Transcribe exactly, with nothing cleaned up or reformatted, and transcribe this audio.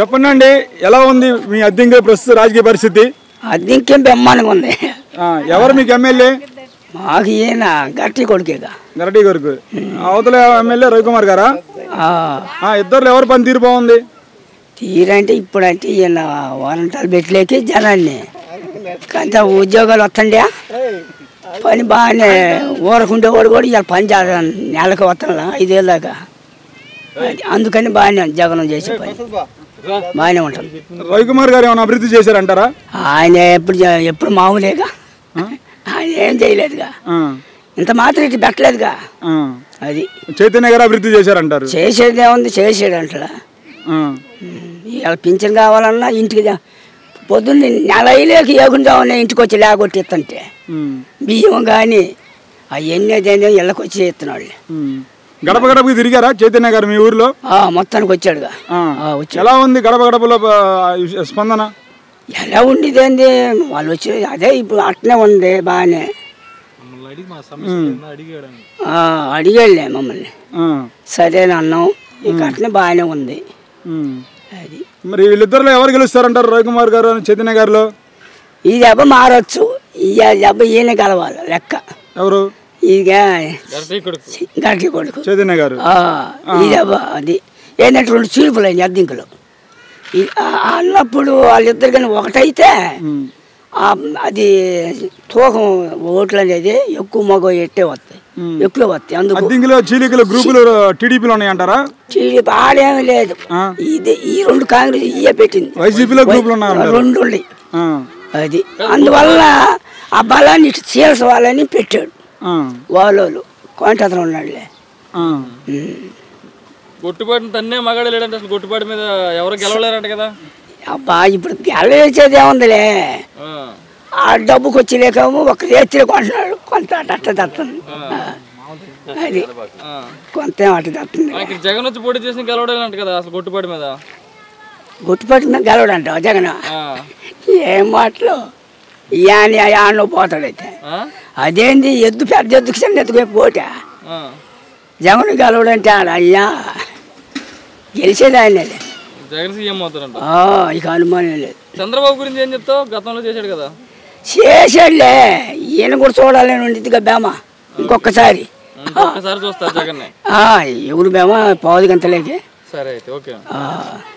చెప్పండి, ఎలా ఉంది మీ అద్దెంకి ప్రస్తుత రాజకీయ పరిస్థితి? అద్దెంకేం బ్రహ్మాండంగా ఉంది. ఎవరు మీకు ఎమ్మెల్యే? మాకు ఈయన గట్టి కొడుకేగా, గట్టి కొడుకు. అవతల ఎమ్మెల్యే రవికుమార్ గారా? ఇద్దరు ఎవరు పని తీరు బాగుంది? తీరంటే ఇప్పుడంటే ఈయన వారంటాలు పెట్టలేక జనాన్ని కొంత ఉద్యోగాలు వస్తుండే, పని బాగానే ఊరకుండేవాడు కూడా ఇలా పని చేయాలి, నెలకు వస్తున్నా ఐదేళ్ళగా, అందుకని బాగానే జగనం చేసే పని బాగానే ఉంటాం. రవికుమార్ గారు ఏమైనా అభివృద్ధి చేశారంటారా? ఆయన ఎప్పుడు ఎప్పుడు మామూలేగా, ఆయన ఏం చేయలేదుగా, ఇంత మాత్రం ఇటు పెట్టలేదుగా. అది చైతన్య గారు అభివృద్ధి చేశారంటారు. చేసేది ఏముంది, చేసేది అంటారా? ఇలా పింఛన్ కావాలన్నా ఇంటికి పొద్దున్న నెల అయ్యేకి ఏకుండా ఉన్నాయి, ఇంటికి వచ్చి లేకొట్టి ఇస్తుంటే బియ్యం కానీ అవన్నీ దేని ఇళ్ళకి వచ్చి ఇస్తున్నాళ్ళు. గడప గడపకి తిరిగారా చైతన్య గారు మీ ఊర్లో? మొత్తానికి వచ్చాడుగా. ఎలా ఉంది గడప గడపలో స్పందన? ఎలా ఉండేదండి వాళ్ళు వచ్చి, అదే ఇప్పుడు అట్నే ఉంది బాగానే. అడిగాళ్ళే మమ్మల్ని, సరేనా అన్నాం, ఇక అట్నే బాగానే ఉంది. మరి వీళ్ళిద్దరులో ఎవరు గెలుస్తారంటారు రవికుమార్ గారు చైతన్య గారిలో? ఈ దెబ్బ మారచ్చు, ఈ దెబ్బ ఈయన గెలవాలి లెక్క. ఎవరు? గట్టి కొడుకు చైతన్య గారు. ఈ దెబ్బ అది ఏంటంటే రెండు చీలుపులు అయింది అద్దెంకులు అన్నప్పుడు వాళ్ళిద్దరు కానీ ఒకటైతే అది తూకం ఓట్లు అనేది ఎక్కువ మగ ఎట్టే వస్తాయి, ఎక్కువ వస్తాయి. అందుకు చీలికలు గ్రూపులు టీడీపీలో ఉన్నాయంటారా? టీడీపీ ఆడేమీ లేదు, ఇది ఈ రెండు కాంగ్రెస్ ఇయే పెట్టింది, వైసీపీలో గ్రూపులు రెండు ఉన్నాయి. అది అందువల్ల ఆ బలాన్ని ఇటు చీల్స్ వాళ్ళని పెట్టాడు, వాళ్ళు కొంట అతను ఉన్నాడులే. గొట్టుబాటు తన్నే మగాడు లేడంటే అసలు గొట్టుబాటు మీద ఎవరు గెలవలేరంట కదా. అబ్బా ఇప్పుడు గెలవేసేది ఏముందిలే, ఆ డబ్బుకి వచ్చిలేకేమో ఒక రేత్రి కొంటున్నాడు, కొంత అట్ట తత్తుంది, అది కొంత అట్ట తత్తుంది. జగన్ వచ్చి పోటీ చేసి గెలవడంట కదా అసలు గొట్టుబాటు మీద, గొట్టుబాటు మీద గెలవడంట జగన్. ఏం మాటలు యానో పోతాడు అయితే, అదేంది ఎద్దు పెద్ద ఎద్దుకి చిన్న ఎద్దుకు పోటా జగన్ గెలవడంటే అయ్యా గెలిచేది ఆయనలే. జగన్ సీఎం అవుతారంట ఇక అనుమానం లేదు. చంద్రబాబు గురించి ఏం చెప్తావు? గతంలో చేశాడు కదా. చేశాడులే, ఈయన కూడా చూడాలని ఉండిద్దిగా బేమా, ఇంకొకసారి చూస్తారు జగన్ ఎవరు బేమా, పావుది గంటలేకే. సరే అయితే ఓకే.